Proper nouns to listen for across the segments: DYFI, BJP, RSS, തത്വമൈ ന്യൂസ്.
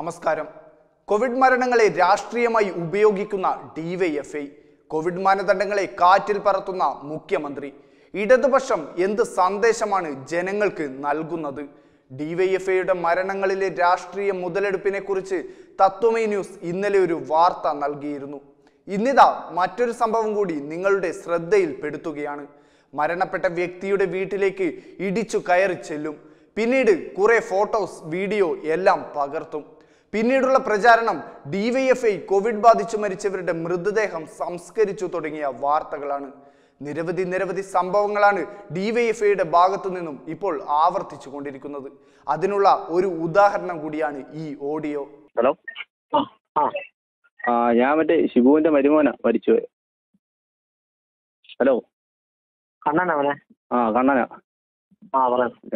നമസ്കാരം. കോവിഡ് മരണങ്ങളെ രാഷ്ട്രീയമായി ഉപയോഗിക്കുന്ന DYFI, കോവിഡ് മാനദണ്ഡങ്ങളെ കാറ്റിൽ പറത്തുന്ന മുഖ്യമന്ത്രി, ഇടതുപക്ഷം എന്ത് സന്ദേശമാണ് ജനങ്ങൾക്ക് നൽകുന്നത്? DYFIയുടെ മരണങ്ങളിലെ രാഷ്ട്രീയ മുതലെടുപ്പിനെ കുറിച്ച് തത്വമേ ന്യൂസ് ഇന്നലെ ഒരു വാർത്ത നൽകിയിരുന്നു. ഇന്നിതാ മറ്റൊരു സംഭവം കൂടി നിങ്ങളുടെ ശ്രദ്ധയിൽപ്പെടുത്തുകയാണ്. മരണപ്പെട്ട വ്യക്തിയുടെ വീട്ടിലേക്ക് ഇടിച്ചു കയറി ചെല്ലും, പിന്നീട് കുറെ ഫോട്ടോസ് വീഡിയോ എല്ലാം പകർത്തും. പിന്നീടുള്ള പ്രചാരണം DYFI കോവിഡ് ബാധിച്ചു മരിച്ചവരുടെ മൃതദേഹം സംസ്കരിച്ചു തുടങ്ങിയ വാർത്തകളാണ്. നിരവധി സംഭവങ്ങളാണ് DYFIയുടെ ഭാഗത്തു നിന്നും ഇപ്പോൾ ആവർത്തിച്ചു കൊണ്ടിരിക്കുന്നത്. അതിനുള്ള ഒരു ഉദാഹരണം കൂടിയാണ് ഈ ഓഡിയോ. ഹലോ, ഞാൻ മറ്റേ ശിബുവിന്റെ മരുമോന മരിച്ചു. ഹലോ, കണ്ണനാ? ആ, കണ്ണനാ.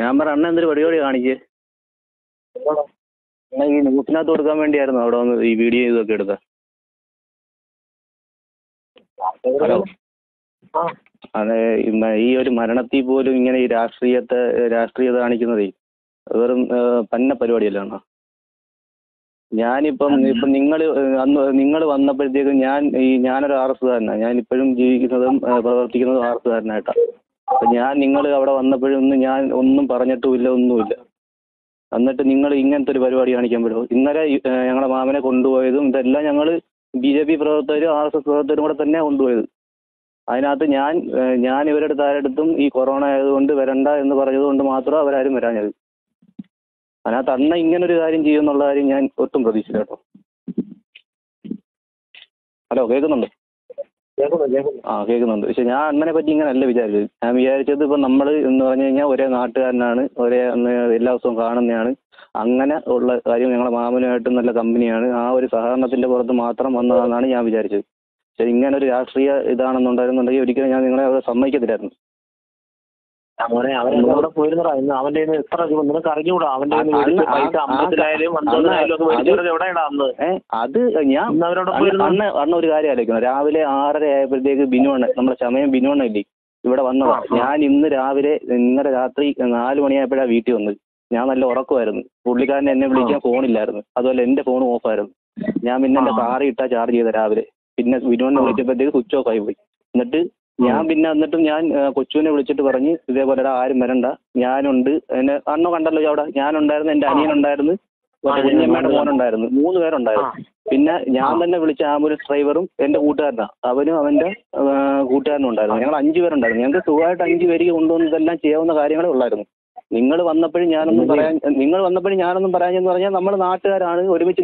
ഞാൻ പറ, അണ്ണ എന്തൊരു പരിപാടി കാണിക്കേ? ഈ ന്യൂസിനകത്ത് കൊടുക്കാൻ വേണ്ടിയായിരുന്നു അവിടെ വന്ന് ഈ വീഡിയോ ഇതൊക്കെ എടുത്ത. ഹലോ, അതെ, ഈ ഒരു മരണത്തിൽ പോലും ഇങ്ങനെ ഈ രാഷ്ട്രീയത കാണിക്കുന്നതേ വെറും പന്ന പരിപാടിയല്ലാണോ? ഞാനിപ്പം നിങ്ങൾ വന്നപ്പോഴത്തേക്കും ഞാനൊരു ആർഎസ്കാരനാണ്. ഞാനിപ്പോഴും ജീവിക്കുന്നതും പ്രവർത്തിക്കുന്നതും ആർഎസ്കാരനായിട്ടാണ്. അപ്പം നിങ്ങൾ അവിടെ വന്നപ്പോഴൊന്നും ഞാൻ ഒന്നും പറഞ്ഞിട്ടുമില്ല, ഒന്നുമില്ല. എന്നിട്ട് നിങ്ങൾ ഇങ്ങനത്തെ ഒരു പരിപാടി കാണിക്കാൻ പറ്റുമോ? ഇന്നലെ ഞങ്ങളുടെ മാമനെ കൊണ്ടുപോയതും ഇതെല്ലാം ഞങ്ങൾ BJP പ്രവർത്തകരും RSS പ്രവർത്തകരും കൂടെ തന്നെ കൊണ്ടുപോയത്. അതിനകത്ത് ഞാൻ ഇവരുടെ താരടുത്തും ഈ കൊറോണ ആയതുകൊണ്ട് വരണ്ട എന്ന് പറഞ്ഞത് കൊണ്ട് മാത്രം അവരാരും വരാഞ്ഞത്. അതിനകത്ത് അണ്ണ ഇങ്ങനൊരു കാര്യം ചെയ്യുമെന്നുള്ള കാര്യം ഞാൻ ഒട്ടും പ്രതീക്ഷിച്ചില്ല കേട്ടോ. ഹലോ, കേൾക്കുന്നുണ്ടോ? ആ, കേൾക്കുന്നുണ്ട്. പക്ഷെ ഞാൻ അണ്ണനെ പറ്റി ഇങ്ങനെയല്ല വിചാരിച്ചത്. ഞാൻ വിചാരിച്ചത് ഇപ്പം നമ്മൾ എന്ന് പറഞ്ഞു കഴിഞ്ഞാൽ ഒരേ നാട്ടുകാരനാണ്, ഒരേ എല്ലാ ദിവസവും കാണുന്നതാണ്, അങ്ങനെ ഉള്ള കാര്യം. ഞങ്ങളെ മാമനുമായിട്ടും നല്ല കമ്പനിയാണ്. ആ ഒരു സഹകരണത്തിന്റെ പുറത്ത് മാത്രം വന്നതാണെന്നാണ് ഞാൻ വിചാരിച്ചത്. പക്ഷെ ഇങ്ങനൊരു രാഷ്ട്രീയ ഇതാണെന്നുണ്ടായിരുന്നുണ്ടെങ്കിൽ ഒരിക്കലും ഞാൻ നിങ്ങളെ അവിടെ സമ്മതിക്കത്തില്ലായിരുന്നു. അത് ഞാൻ അന്ന് ഒരു കാര്യം ആലോചിക്കണം. രാവിലെ 6:30 ആയപ്പോഴത്തേക്ക് ബിനുവണ്ണ, നമ്മുടെ ചമയം ബിനുവണ്ണ ഇല്ലേ, ഇവിടെ വന്നതാ. ഞാൻ ഇന്ന് രാവിലെ ഇന്നലെ രാത്രി 4 മണിയായപ്പോഴാണ് വീട്ടിൽ വന്നത്. ഞാൻ നല്ല ഉറക്കമായിരുന്നു. പുള്ളിക്കാരനെ എന്നെ വിളിക്കാൻ ഫോണില്ലായിരുന്നു. അതുപോലെ എൻ്റെ ഫോൺ ഓഫായിരുന്നു. ഞാൻ പിന്നെ എൻ്റെ കാറി ഇട്ടാ ചാർജ് ചെയ്ത രാവിലെ. പിന്നെ ബിനുവണ്ണ വിളിച്ചപ്പോഴത്തേക്ക് സ്വിച്ച് ഓഫ് ആയി പോയി. എന്നിട്ട് ഞാൻ കൊച്ചുവിനെ വിളിച്ചിട്ട് പറഞ്ഞ് ഇതേപോലെ ആരും വരണ്ട, ഞാനുണ്ട്. എന്നെ അണ്ണ കണ്ടല്ലോ അവിടെ. ഞാനുണ്ടായിരുന്നു, എൻ്റെ അനിയനുണ്ടായിരുന്നു, കുഞ്ഞമ്മയുടെ മോനുണ്ടായിരുന്നു. 3 പേരുണ്ടായിരുന്നു. പിന്നെ ഞാൻ തന്നെ വിളിച്ച ആംബുലൻസ് ഡ്രൈവറും എൻ്റെ കൂട്ടുകാരനാണ്. അവനും അവൻ്റെ കൂട്ടുകാരനും ഉണ്ടായിരുന്നു. ഞങ്ങൾ 5 പേരുണ്ടായിരുന്നു. ഞങ്ങൾക്ക് സുഖമായിട്ട് 5 പേർക്ക് കൊണ്ടുവന്ന് ഇതെല്ലാം ചെയ്യാവുന്ന കാര്യങ്ങളെ ഉള്ളായിരുന്നു. നിങ്ങൾ വന്നപ്പോഴും ഞാനൊന്നും പറയാഞ്ഞെന്ന് പറഞ്ഞാൽ നമ്മുടെ നാട്ടുകാരാണ്,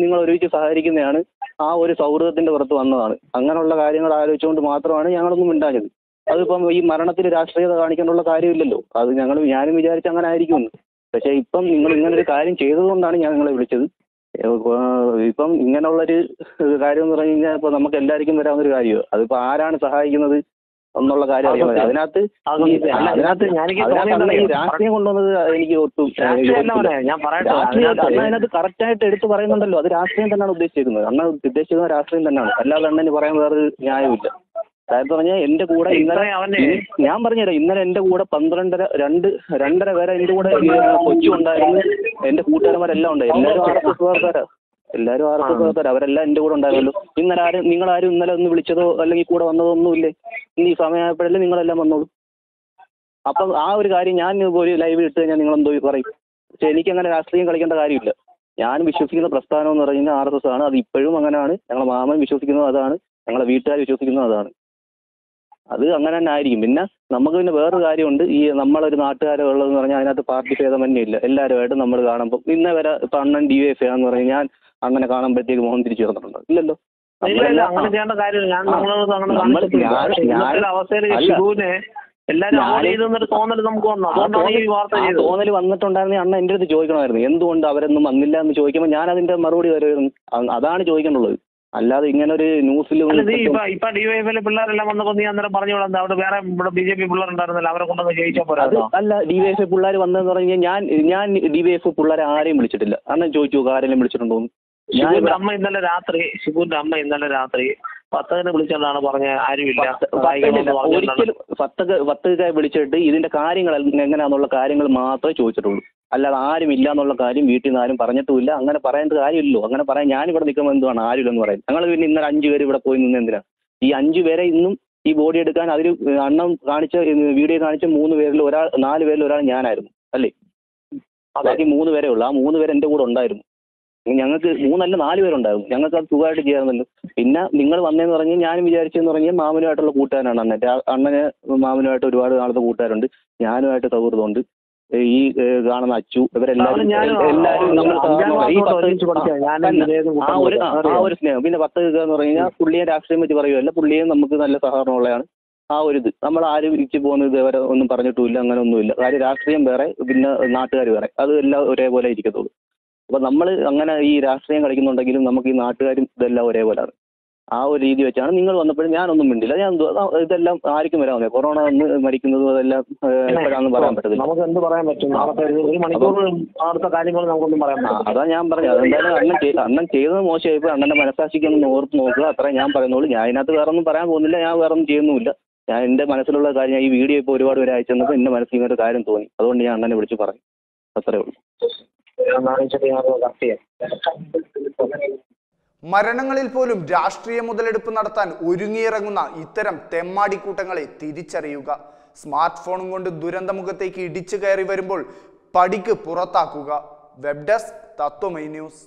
നിങ്ങൾ ഒരുമിച്ച് സഹകരിക്കുന്നതാണ്. ആ ഒരു സൗഹൃദത്തിന്റെ പുറത്ത് വന്നതാണ്. അങ്ങനെയുള്ള കാര്യങ്ങൾ ആലോചിച്ചുകൊണ്ട് മാത്രമാണ് ഞങ്ങളൊന്നും ഉണ്ടായത്. അതിപ്പം ഈ മരണത്തിൽ രാഷ്ട്രീയത കാണിക്കാനുള്ള കാര്യമില്ലല്ലോ. അത് ഞാനും വിചാരിച്ച് അങ്ങനെ ആയിരിക്കുമെന്ന്. പക്ഷേ ഇപ്പം നിങ്ങൾ ഇങ്ങനൊരു കാര്യം ചെയ്തതുകൊണ്ടാണ് ഞാൻ നിങ്ങളെ വിളിച്ചത്. ഇപ്പം ഇങ്ങനെയുള്ളൊരു കാര്യം എന്ന് പറഞ്ഞു കഴിഞ്ഞാൽ ഇപ്പം നമുക്ക് എല്ലാവർക്കും വരാവുന്നൊരു കാര്യമാണ്. അതിപ്പോൾ ആരാണ് സഹായിക്കുന്നത് എന്നുള്ള കാര്യം അറിയാൻ പറ്റും. അതിനകത്ത് രാഷ്ട്രീയം കൊണ്ടുവന്നത് എനിക്ക് ഒട്ടും അതിനകത്ത് കറക്റ്റായിട്ട് എടുത്തു പറയുന്നുണ്ടല്ലോ. അത് രാഷ്ട്രീയം തന്നെയാണ് ഉദ്ദേശിക്കുന്നത്. അണ്ണ ഉദ്ദേശിക്കുന്ന രാഷ്ട്രീയം തന്നെയാണ്. അല്ലാതെ അണ്ണന് പറയാൻ വേറൊരു ന്യായമില്ല. അതായത് പറഞ്ഞാൽ എൻ്റെ കൂടെ ഇന്നലെ ഞാൻ പറഞ്ഞുതരാം. ഇന്നലെ എൻ്റെ കൂടെ 12:30 പേരെ എൻ്റെ കൂടെ കൊച്ചുണ്ടായിരുന്നു. എൻ്റെ കൂട്ടുകാരന്മാരെല്ലാം ഉണ്ടായി. എല്ലാവരും ആർക്കും അവരെല്ലാം എൻ്റെ കൂടെ ഉണ്ടായിരുന്നല്ലോ. നിങ്ങളാരും ഇന്നലെ ഒന്ന് വിളിച്ചതോ അല്ലെങ്കിൽ കൂടെ വന്നതോ ഒന്നുമില്ലേ? ഈ സമയമായപ്പോഴല്ലേ നിങ്ങളെല്ലാം വന്നോളൂ. അപ്പം ആ ഒരു കാര്യം ഞാൻ ഒരു ലൈവ് ഇട്ട് കഴിഞ്ഞാൽ നിങ്ങളെന്തോ പറയും. പക്ഷെ എനിക്കങ്ങനെ രാഷ്ട്രീയം കളിക്കേണ്ട കാര്യമില്ല. ഞാൻ വിശ്വസിക്കുന്ന പ്രസ്ഥാനം എന്ന് പറഞ്ഞാൽ RSS ആണ്. അത് ഇപ്പോഴും അങ്ങനെയാണ്. ഞങ്ങളെ മാമൻ വിശ്വസിക്കുന്നത് അതാണ്. ഞങ്ങളെ വീട്ടുകാർ വിശ്വസിക്കുന്നത് അതാണ്. അത് അങ്ങനെ തന്നെ ആയിരിക്കും. പിന്നെ നമുക്ക് പിന്നെ വേറൊരു കാര്യമുണ്ട്. ഈ നമ്മളൊരു നാട്ടുകാരുള്ളതെന്ന് പറഞ്ഞാൽ അതിനകത്ത് പാർട്ടി ഭേദം തന്നെ ഇല്ല. എല്ലാവരുമായിട്ട് നമ്മൾ കാണുമ്പോൾ ഇന്നേ വരെ ഇപ്പം അണ്ണൻ DYFI ആണെന്ന് പറഞ്ഞാൽ ഞാൻ അങ്ങനെ കാണുമ്പോഴത്തേക്ക് മോഹൻ തിരിച്ചു വന്നിട്ടുണ്ടോ? ഇല്ലല്ലോ. അങ്ങനെ ചെയ്യേണ്ട കാര്യമില്ല. തോന്നല് വന്നിട്ടുണ്ടായിരുന്നെങ്കിൽ അണ്ണ എൻ്റെ അടുത്ത് ചോദിക്കണമായിരുന്നു, എന്തുകൊണ്ട് അവരൊന്നും വന്നില്ല എന്ന് ചോദിക്കുമ്പോൾ ഞാൻ അതിന്റെ മറുപടി വരുമായിരുന്നു. അതാണ് ചോദിക്കേണ്ടത്. അല്ലാതെ ഇങ്ങനെ ഒരു ന്യൂസിൽ ഇപ്പൊ DYFIയിലെ പിള്ളേരെല്ലാം വന്നപ്പോൾ നീ അന്നേരം പറഞ്ഞു വിടാം, അവിടെ വേറെ ഇവിടെ BJP പിള്ളേരുണ്ടായിരുന്നല്ലോ, അവരെ കൊണ്ടൊന്ന് ജയിച്ചാൽ പോരാ. അല്ല, DYFI പിള്ളേർ വന്നതെന്ന് പറഞ്ഞു കഴിഞ്ഞാൽ ഞാൻ DYFI പിള്ളേരെ ആരെയും വിളിച്ചിട്ടില്ല. അണ്ണൻ ചോദിച്ചു ആരെങ്കിലും വിളിച്ചിട്ടുണ്ടോ? ശിബുവിന്റെ അമ്മ ഇന്നലെ രാത്രി 10 വിളിച്ചെന്നാണ് പറഞ്ഞത്. ആരുമില്ല. ഒരിക്കലും 10 വിളിച്ചിട്ട് ഇതിന്റെ കാര്യങ്ങൾ എങ്ങനെയാണെന്നുള്ള കാര്യങ്ങൾ മാത്രമേ ചോദിച്ചിട്ടുള്ളൂ. അല്ലാതെ ആരും ഇല്ല എന്നുള്ള കാര്യം വീട്ടിൽ നിന്ന് ആരും പറഞ്ഞിട്ടുമില്ല. അങ്ങനെ പറയേണ്ട കാര്യമില്ലല്ലോ. അങ്ങനെ പറയാൻ ഞാനിവിടെ നിൽക്കുമ്പോൾ എന്തുവാണ് ആരുമില്ലെന്ന് പറയും. ഞങ്ങൾ പിന്നെ ഇന്നലെ 5 പേര് ഇവിടെ പോയി നിന്ന് എന്തിനാണ്? ഈ 5 പേരെ ഇന്നും ഈ ബോഡി എടുക്കാൻ അതിൽ അണ്ണം കാണിച്ച വീഡിയോ കാണിച്ച 3 പേരിൽ ഒരാൾ 4 പേരിൽ ഒരാൾ ഞാനായിരുന്നു അല്ലേ? അതായത് 3 പേരെ ഉള്ളു. ആ 3 പേര് എൻ്റെ കൂടെ ഉണ്ടായിരുന്നു. ഞങ്ങൾക്ക് 4 പേരുണ്ടായിരുന്നു. ഞങ്ങൾക്ക് അത് സുഖമായിട്ട് ചെയ്യാറുണ്ടല്ലോ. പിന്നെ നിങ്ങൾ വന്നതെന്ന് പറഞ്ഞ് ഞാനും വിചാരിച്ചെന്ന് പറഞ്ഞാൽ മാമനുമായിട്ടുള്ള കൂട്ടുകാരനാണ് അണ്ണൻ്റെ. അണ്ണന് മാമനുമായിട്ട് ഒരുപാട് നാളത്തെ കൂട്ടുകാരുണ്ട്. ഞാനുമായിട്ട് സൗഹൃദമുണ്ട്. ഈ കാണുന്ന അച്ചു ഇവരെല്ലാവരും ആ ഒരു സ്നേഹം. പിന്നെ 10 എന്ന് പറഞ്ഞു കഴിഞ്ഞാൽ പുള്ളിയെ രാഷ്ട്രീയം പറ്റി പറയുമല്ല. പുള്ളിയെ നമുക്ക് നല്ല സഹകരണമുള്ളതാണ്. ആ ഒരു ഇത് നമ്മൾ ആരും ഇരിച്ചു പോകുന്ന ഇതേവരെ ഒന്നും പറഞ്ഞിട്ടുമില്ല. അങ്ങനെ ഒന്നുമില്ല. കാര്യം രാഷ്ട്രീയം വേറെ, പിന്നെ നാട്ടുകാർ വേറെ. അത് എല്ലാം ഒരേപോലെ ഇരിക്കത്തുള്ളൂ. അപ്പം നമ്മൾ അങ്ങനെ ഈ രാഷ്ട്രീയം കളിക്കുന്നുണ്ടെങ്കിലും നമുക്ക് ഈ നാട്ടുകാരും ഇതെല്ലാം ഒരേപോലെയാണ്. ആ ഒരു രീതി വെച്ചാണ് നിങ്ങൾ വന്നപ്പോഴും ഞാനൊന്നും മിണ്ടില്ല. ഞാൻ ഇതെല്ലാം ആർക്കും വരാൻ വന്നത് കൊറോണ വന്ന് മരിക്കുന്നതും അതെല്ലാം എപ്പോഴാണെന്ന് പറയാൻ പറ്റത്തില്ല. നമുക്ക് എന്ത് പറയാൻ പറ്റും? അതാ ഞാൻ പറഞ്ഞു. അതെന്തായാലും അണ്ണൻ ചെയ്തത് മോശമായിപ്പോൾ അണ്ണൻ്റെ മനസ്സാക്ഷിക്കൊന്നും ഓർത്ത് നോക്കുക. അത്രേ ഞാൻ പറയുന്നുള്ളൂ. ഞാൻ ഇതിനകത്ത് വേറെ ഒന്നും പറയാൻ പോകുന്നില്ല. ഞാൻ വേറെ ഒന്നും ചെയ്യുന്നുമില്ല. ഞാൻ എൻ്റെ മനസ്സിലുള്ള കാര്യം ഈ വീഡിയോ ഇപ്പോൾ ഒരുപാട് പേര് അയച്ചു തന്നപ്പോൾ എൻ്റെ മനസ്സിൽ ഇങ്ങനെ ഒരു കാര്യം തോന്നി. അതുകൊണ്ട് ഞാൻ അണ്ണനെ വിളിച്ച് പറയും. അത്രേ ഉള്ളൂ. മരണങ്ങളിൽ പോലും രാഷ്ട്രീയ മുതലെടുപ്പ് നടത്താൻ ഒരുങ്ങിയിറങ്ങുന്ന ഇത്തരം തെമ്മാടിക്കൂട്ടങ്ങളെ തിരിച്ചറിയുക. സ്മാർട്ട് ഫോണും കൊണ്ട് ദുരന്തമുഖത്തേക്ക് ഇടിച്ചു കയറി വരുമ്പോൾ പടിക്ക് പുറത്താക്കുക. Web desk തത്വമൈ ന്യൂസ്.